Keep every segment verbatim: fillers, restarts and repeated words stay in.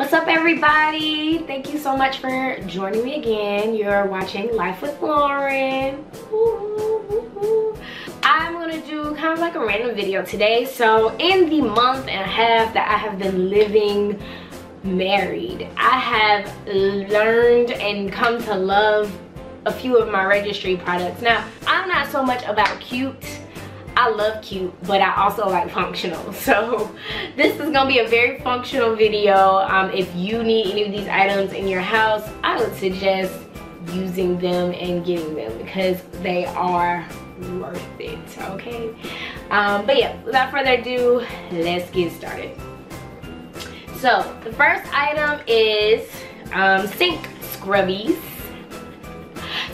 What's up, everybody? Thank you so much for joining me again. You're watching Life with Lauren. Ooh, ooh, ooh. I'm gonna do kind of like a random video today. So in the month and a half that I have been living married, I have learned and come to love a few of my registry products. Now, I'm not so much about cute. I love cute, but I also like functional. So this is gonna be a very functional video. Um, if you need any of these items in your house, I would suggest using them and getting them because they are worth it, okay? Um, but yeah, without further ado, let's get started. So the first item is um, sink scrubbies.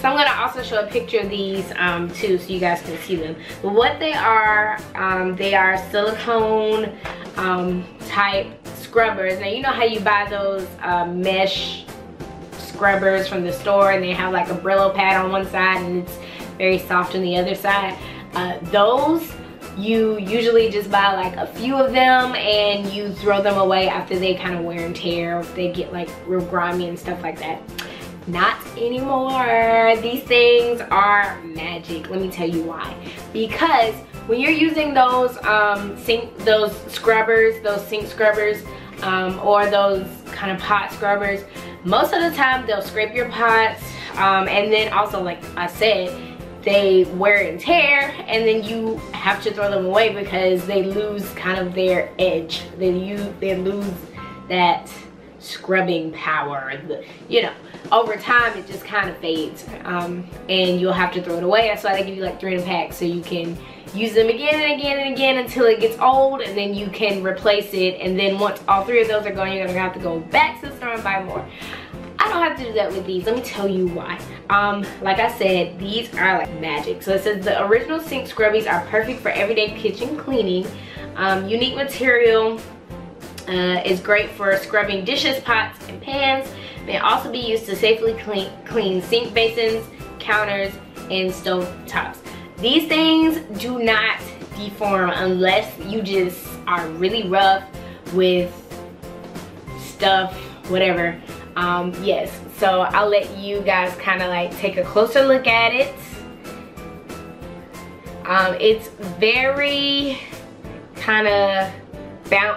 So I'm gonna also show a picture of these um, too, so you guys can see them. But what they are, um, they are silicone um, type scrubbers. Now you know how you buy those uh, mesh scrubbers from the store and they have like a Brillo pad on one side and it's very soft on the other side. Uh, those, you usually just buy like a few of them and you throw them away after they kind of wear and tear, they get like real grimy and stuff like that. Not anymore. These things are magic. Let me tell you why. Because when you're using those um, sink, those scrubbers, those sink scrubbers, um, or those kind of pot scrubbers, most of the time they'll scrape your pots, um, and then also, like I said, they wear and tear, and then you have to throw them away because they lose kind of their edge. They use, they lose that scrubbing power, you know. Over time it just kind of fades, um, and you'll have to throw it away. That's why they give you like three in a pack so you can use them again and again and again until it gets old, and then you can replace it. And then once all three of those are gone, you're gonna have to go back to the store and buy more. I don't have to do that with these. Let me tell you why. Um, like I said, these are like magic. So it says the original sink scrubbies are perfect for everyday kitchen cleaning. Um, unique material uh, is great for scrubbing dishes, pots, and pans. May also be used to safely clean, clean sink basins, counters, and stove tops. These things do not deform unless you just are really rough with stuff, whatever. Um, yes, so I'll let you guys kind of like take a closer look at it. Um, it's very kind of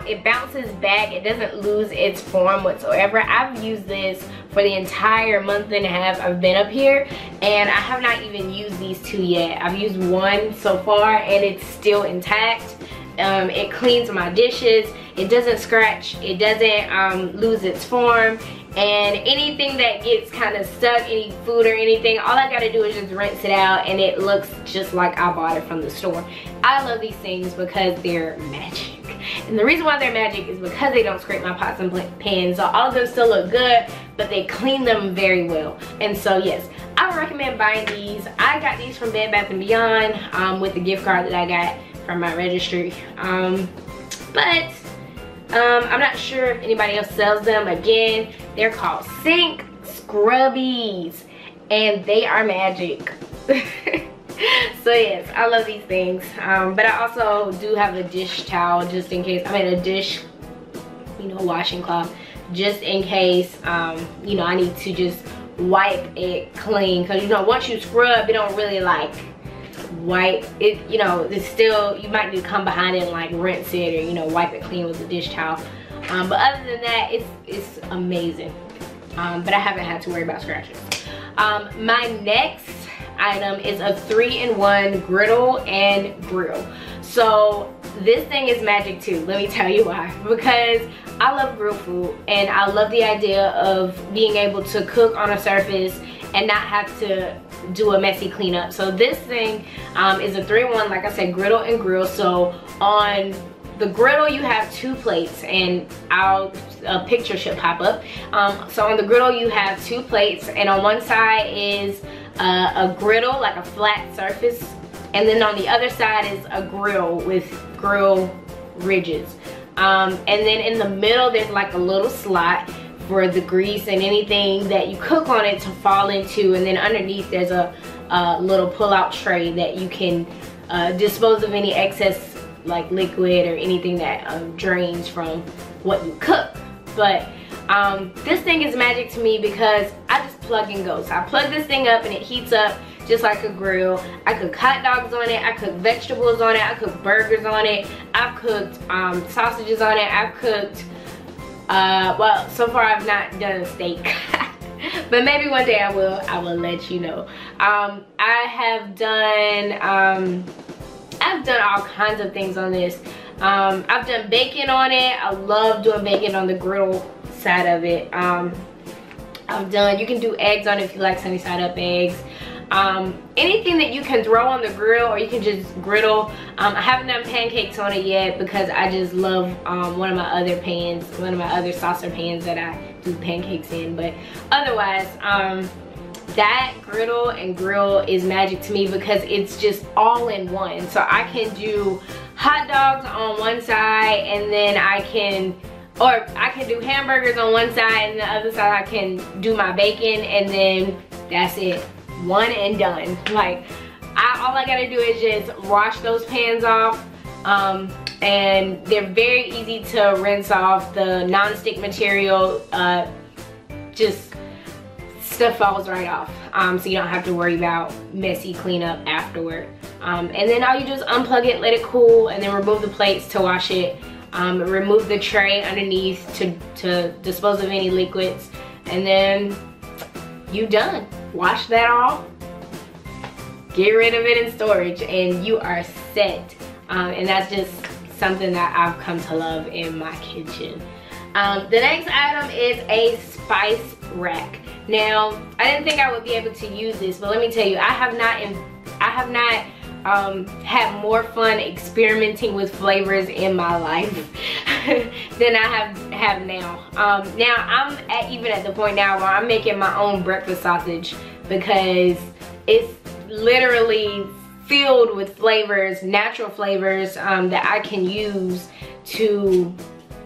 it bounces back. It doesn't lose its form whatsoever. I've used this for the entire month and a half I've been up here, and I have not even used these two yet. I've used one so far and it's still intact. Um, it cleans my dishes. It doesn't scratch. It doesn't um, lose its form. And anything that gets kind of stuck, any food or anything, all I gotta do is just rinse it out and it looks just like I bought it from the store. I love these things because they're magic. And the reason why they're magic is because they don't scrape my pots and pans. So all of them still look good, but they clean them very well. And so yes, I would recommend buying these. I got these from Bed Bath and Beyond um, with the gift card that I got from my registry. Um, but um, I'm not sure if anybody else sells them. Again, they're called sink scrubbies and they are magic. So yes, I love these things, um, but I also do have a dish towel just in case. I mean a dish, you know, washing cloth, just in case, um, you know, I need to just wipe it clean. Cause you know, once you scrub, it don't really like wipe it, you know, it's still, you might need to come behind it and like rinse it or, you know, wipe it clean with a dish towel. Um, but other than that, it's, it's amazing. Um, but I haven't had to worry about scratches. Um, my next item is a three in one griddle and grill. So this thing is magic too, let me tell you why. Because I love grill food and I love the idea of being able to cook on a surface and not have to do a messy cleanup. So this thing um, is a three in one, like I said, griddle and grill. So on the griddle you have two plates, and I'll, a picture should pop up. Um, so on the griddle you have two plates, and on one side is Uh, a griddle, like a flat surface, and then on the other side is a grill with grill ridges, um, and then in the middle there's like a little slot for the grease and anything that you cook on it to fall into, and then underneath there's a, a little pull-out tray that you can uh, dispose of any excess like liquid or anything that um, drains from what you cook. But Um, this thing is magic to me because I just plug and go. So I plug this thing up and it heats up just like a grill. I cook hot dogs on it, I cook vegetables on it, I cook burgers on it, I've cooked um, sausages on it, I've cooked, uh, well, so far I've not done a steak. But maybe one day I will, I will let you know. Um, I have done, um, I've done all kinds of things on this. Um, I've done bacon on it. I love doing bacon on the grill side of it. Um, I've done, you can do eggs on it if you like sunny side up eggs. Um, anything that you can throw on the grill or you can just griddle. Um, I haven't done pancakes on it yet because I just love um, one of my other pans, one of my other saucer pans that I do pancakes in. But otherwise, um, that griddle and grill is magic to me because it's just all in one. So I can do hot dogs on one side and then I can, or I can do hamburgers on one side and the other side I can do my bacon, and then that's it. One and done. Like, I, all I gotta do is just wash those pans off, um, and they're very easy to rinse off. The non-stick material, uh, just stuff falls right off, um, so you don't have to worry about messy cleanup afterward. Um, and then all you do is unplug it, let it cool, and then remove the plates to wash it. Um, remove the tray underneath to to dispose of any liquids, and then you done. Wash that off, get rid of it in storage, and you are set. Um, and that's just something that I've come to love in my kitchen. Um, the next item is a spice rack. Now, I didn't think I would be able to use this, but let me tell you, I have not, in, I have not um, had more fun experimenting with flavors in my life than I have have now. Um, now I'm at, even at the point now where I'm making my own breakfast sausage because it's literally filled with flavors, natural flavors um, that I can use to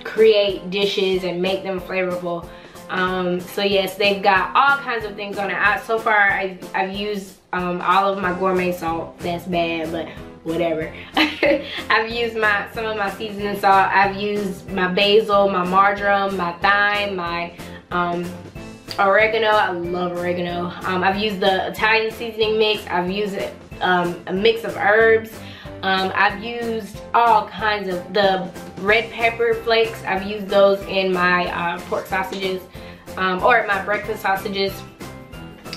create dishes and make them flavorful. Um, so yes, they've got all kinds of things on it. I, so far I've, I've used um, all of my gourmet salt. That's bad, but whatever. I've used my some of my seasoning salt. I've used my basil, my marjoram, my thyme, my um, oregano. I love oregano. Um, I've used the Italian seasoning mix. I've used um, a mix of herbs. Um, I've used all kinds of the red pepper flakes. I've used those in my uh, pork sausages um, or my breakfast sausages.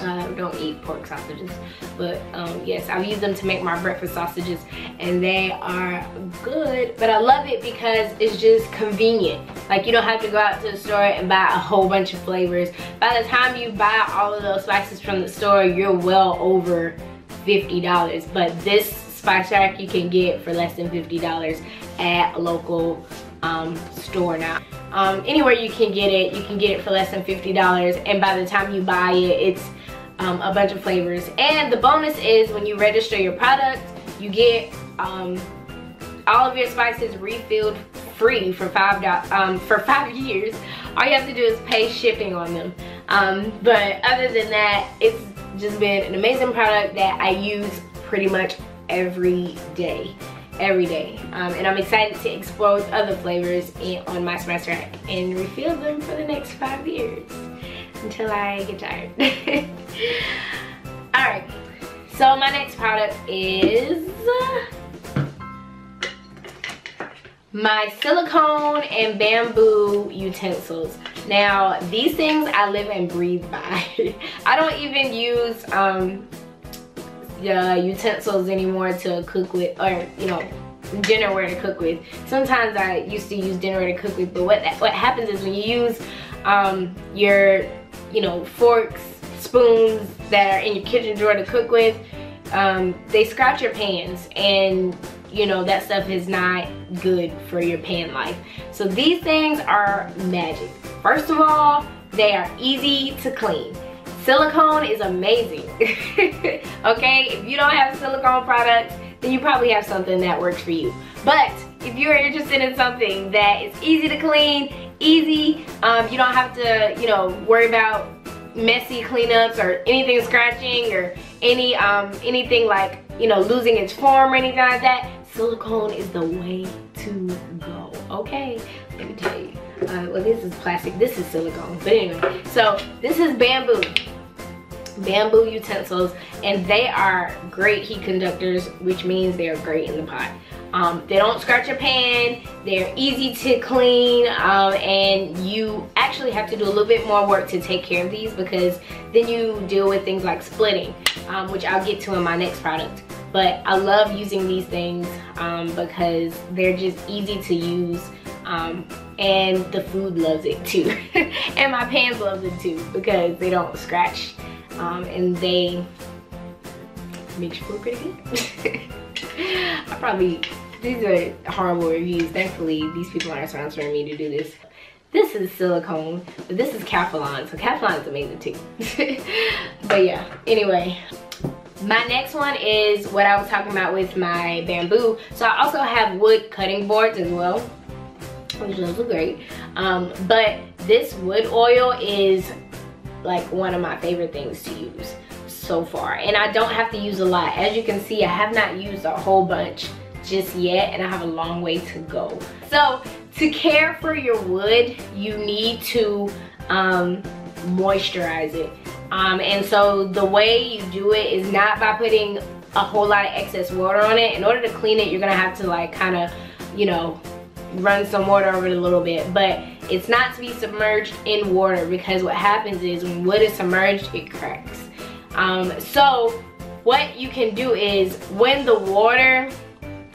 Uh, don't eat pork sausages, but um, yes, I've used them to make my breakfast sausages and they are good. But I love it because it's just convenient. Like, you don't have to go out to the store and buy a whole bunch of flavors. By the time you buy all of those spices from the store, you're well over fifty dollars. But this spice rack you can get for less than fifty dollars at a local um, store now. Um, anywhere you can get it, you can get it for less than fifty dollars, and by the time you buy it, it's Um, a bunch of flavors. And the bonus is when you register your product, you get um, all of your spices refilled free for five dollars um, for five years. All you have to do is pay shipping on them. Um, but other than that, it's just been an amazing product that I use pretty much every day, every day. Um, and I'm excited to explore other flavors in, on my spice rack and refill them for the next five years. Until I get tired. Alright, so my next product is my silicone and bamboo utensils. Now, these things I live and breathe by. I don't even use um, uh, utensils anymore to cook with, or you know, dinnerware to cook with. Sometimes I used to use dinnerware to cook with, but what, what happens is when you use um, your you know, forks, spoons that are in your kitchen drawer to cook with, um, they scratch your pans, and you know, that stuff is not good for your pan life. So these things are magic. First of all, they are easy to clean. Silicone is amazing. Okay, if you don't have silicone products, then you probably have something that works for you. But if you're interested in something that is easy to clean, easy, um, you don't have to, you know, worry about messy cleanups or anything scratching or any um, anything like, you know, losing its form or anything like that. Silicone is the way to go. Okay, let me tell you. Uh, well, this is plastic. This is silicone. But anyway, so this is bamboo. Bamboo utensils, and they are great heat conductors, which means they are great in the pot. Um, they don't scratch your pan, they're easy to clean, um, and you actually have to do a little bit more work to take care of these, because then you deal with things like splitting, um, which I'll get to in my next product. But I love using these things um, because they're just easy to use, um, and the food loves it too. And my pans loves it too, because they don't scratch. Um, and they make you feel pretty good. I probably, these are horrible reviews. Thankfully, these people aren't sponsoring me to do this. This is silicone, but this is Caffalon. So Caffalon is amazing too. But yeah, anyway. My next one is what I was talking about with my bamboo. So I also have wood cutting boards as well, which those are great. Um, but this wood oil is like one of my favorite things to use so far, and I don't have to use a lot. As you can see, I have not used a whole bunch just yet, and I have a long way to go. So to care for your wood, you need to um, moisturize it, um, and so the way you do it is not by putting a whole lot of excess water on it. In order to clean it, you're gonna have to like kind of, you know, run some water over it a little bit, but it's not to be submerged in water, because what happens is when wood is submerged, it cracks. Um, so what you can do is when the water,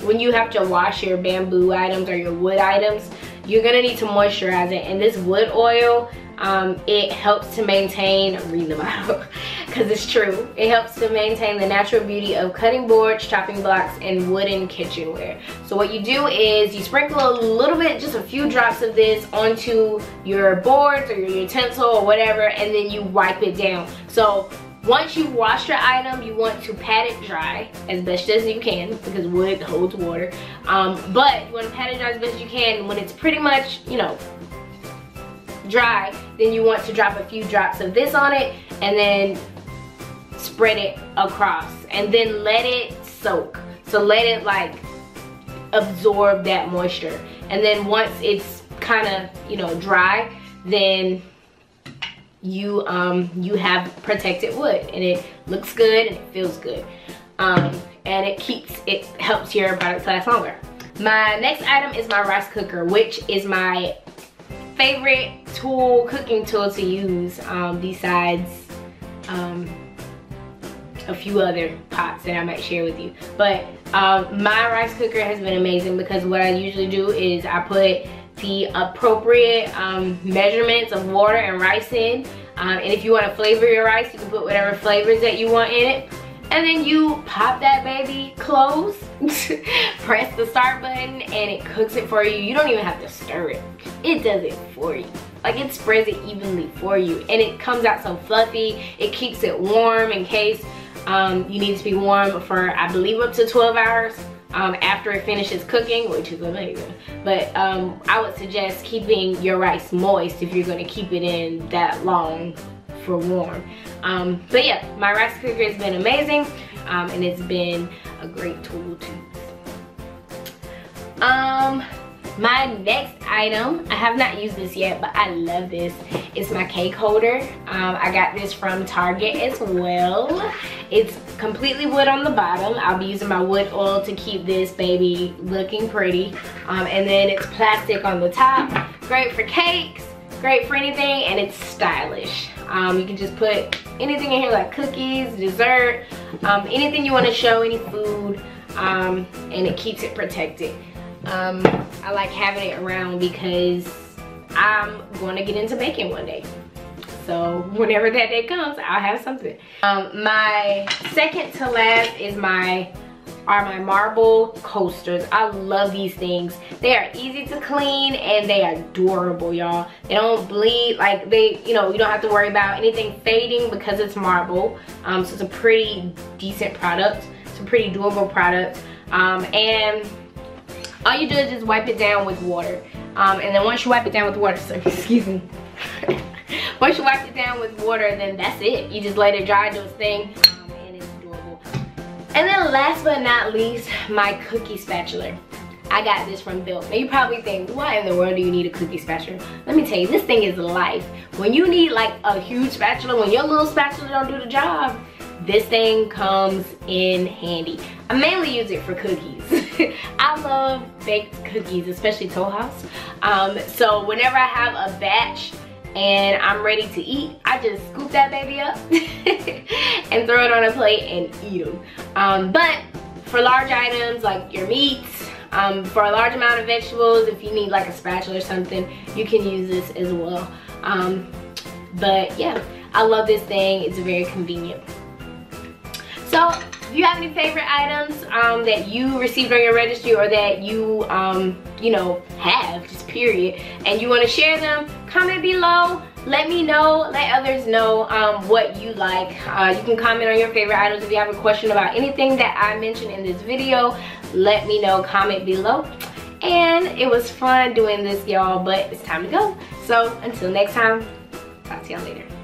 when you have to wash your bamboo items or your wood items, you're gonna need to moisturize it. And this wood oil, um, it helps to maintain, read the bottle, because it's true. It helps to maintain the natural beauty of cutting boards, chopping blocks, and wooden kitchenware. So what you do is you sprinkle a little bit, just a few drops of this onto your boards or your utensil or whatever, and then you wipe it down. So once you've washed your item, you want to pat it dry as best as you can, because wood holds water. Um, but you want to pat it dry as best you can. When it's pretty much, you know, dry, then you want to drop a few drops of this on it, and then spread it across, and then let it soak. So let it like absorb that moisture, and then once it's kind of, you know, dry, then you um you have protected wood, and it looks good and it feels good, um and it keeps it helps your products last longer. My next item is my rice cooker, which is my favorite tool cooking tool to use, um besides um a few other pots that I might share with you. But um, my rice cooker has been amazing, because what I usually do is I put the appropriate um, measurements of water and rice in, um, and if you want to flavor your rice, you can put whatever flavors that you want in it, and then you pop that baby close, press the start button, and it cooks it for you. You don't even have to stir it. It does it for you. Like, it spreads it evenly for you, and it comes out so fluffy. It keeps it warm in case Um, you need to be warm for, I believe, up to twelve hours um, after it finishes cooking, which is amazing. But um, I would suggest keeping your rice moist if you're going to keep it in that long for warm. Um, but yeah, my rice cooker has been amazing, um, and it's been a great tool to use. Um, my next item, I have not used this yet, but I love this. It's my cake holder. um, I got this from Target as well. It's completely wood on the bottom. I'll be using my wood oil to keep this baby looking pretty, um, and then it's plastic on the top. Great for cakes, great for anything, and it's stylish. Um, you can just put anything in here, like cookies, dessert, um, anything you want to show, any food, um, and it keeps it protected. Um, I like having it around because I'm going to get into baking one day. So whenever that day comes, I'll have something. Um, my second to last is my are my marble coasters. I love these things. They are easy to clean, and they are durable, y'all. They don't bleed. Like, they, you know, you don't have to worry about anything fading because it's marble. Um, so it's a pretty decent product. It's a pretty durable product. Um, and all you do is just wipe it down with water. Um, and then once you wipe it down with water, sorry, excuse me. Once you wipe it down with water, then that's it. You just let it dry, do its thing, um, and it's durable. And then last but not least, my cookie spatula. I got this from Built. Now you probably think, why in the world do you need a cookie spatula? Let me tell you, this thing is life. When you need like a huge spatula, when your little spatula don't do the job, this thing comes in handy. I mainly use it for cookies. I love baked cookies, especially Toll House. Um, so whenever I have a batch and I'm ready to eat, I just scoop that baby up and throw it on a plate and eat them. Um, but for large items like your meats, um, for a large amount of vegetables, if you need like a spatula or something, you can use this as well. Um, but yeah, I love this thing. It's very convenient. So if you have any favorite items um, that you received on your registry or that you, um, you know, have, just period, and you want to share them, comment below. Let me know, let others know um, what you like. Uh, you can comment on your favorite items. If you have a question about anything that I mentioned in this video, let me know, comment below. And it was fun doing this, y'all, but it's time to go. So until next time, talk to y'all later.